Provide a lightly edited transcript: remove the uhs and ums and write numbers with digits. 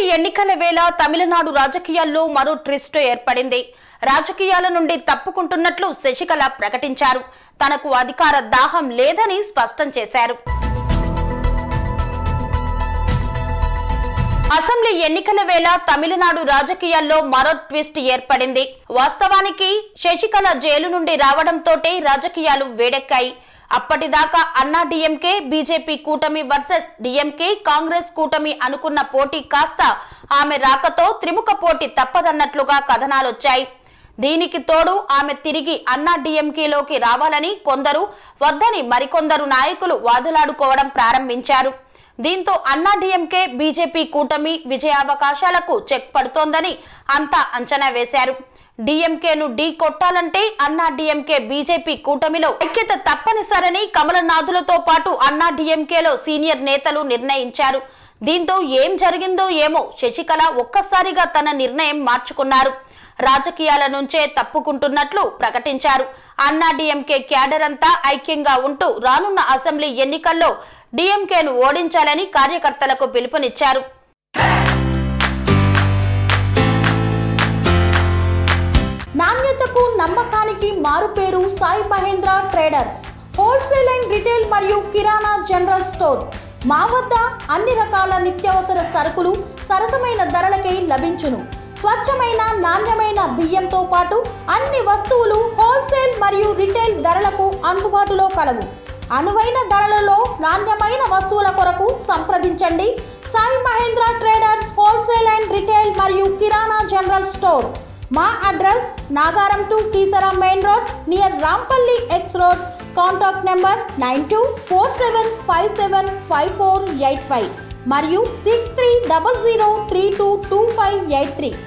Assembly ఎన్నికల వేళ తమిళనాడు రాజకీయాల్లో మరో ట్విస్ట్ ఏర్పడింది. రాజకీయాల నుండి తప్పుకుంటున్నట్లు శశికళ ప్రకటించారు. తనకు అధికార దాహం లేదని స్పష్టం చేశారు. అసెంబ్లీ ఎన్నికల వేళ తమిళనాడు రాజకీయాల్లో మరో ట్విస్ట్ ఏర్పడింది. వాస్తవానికి శశికళ జైలు నుండి రావడంతోటే రాజకీయాలు వేడెక్కాయి. అప్పటిదాకా అన్నా డీఎంకే, బీజేపీ కూటమి వర్సెస్ డీఎంకే, కాంగ్రెస్ కూటమి అనుకున్న పోటీ కాస్త ఆమె రాకతో త్రిముఖ పోటీ తప్పదన్నట్లుగా కథనాలొచ్చాయి. దీనికి తోడు ఆమె తిరిగి అన్నా డీఎంకేలోకి రావాలని కొందరు, వద్దని మరికొందరు నాయకులు వాదులాడుకోవడం ప్రారంభించారు. దీంతో అన్నా డీఎంకే బీజేపీ కూటమి విజయావకాశాలకు చెక్ పడుతోందని అంతా అంచనా వేశారు. డీఎంకేను ఢీ కొట్టాలంటే అన్నా డీఎంకే బీజేపీ కూటమిలో ఐక్యత తప్పనిసరని కమలనాథులతో పాటు అన్నా డీఎంకేలో సీనియర్ నేతలు నిర్ణయించారు. దీంతో ఏం జరిగిందో ఏమో, శశికళ ఒక్కసారిగా తన నిర్ణయం మార్చుకున్నారు. రాజకీయాల నుంచే తప్పుకుంటున్నట్లు ప్రకటించారు. అన్నా డీఎంకే క్యాడర్ అంతా ఐక్యంగా ఉంటూ రానున్న అసెంబ్లీ ఎన్నికల్లో డీఎంకేను ఓడించాలని కార్యకర్తలకు పిలుపునిచ్చారు. నాణ్యతకు నమ్మకానికి మారుపేరు Sai Mahendra traders. Wholesale and retail మరియు కిరాణా జనరల్ స్టోర్. మా వద్ద అన్ని రకాల నిత్యావసర సరుకులు సరసమైన ధరలకే లభించును. స్వచ్ఛమైన నాణ్యమైన బియ్యంతో పాటు అన్ని వస్తువులు హోల్సేల్ మరియు రిటైల్ ధరలకు అందుబాటులో కలవు. అనువైన ధరలలో నాణ్యమైన వస్తువుల కొరకు సంప్రదించండి Sai Mahendra traders wholesale and retail మరియు కిరాణా జనరల్ స్టోర్. మా address Nagaram to Keesara main road near Rampalli X road. Contact number 9247575485 మరియు 6300322583.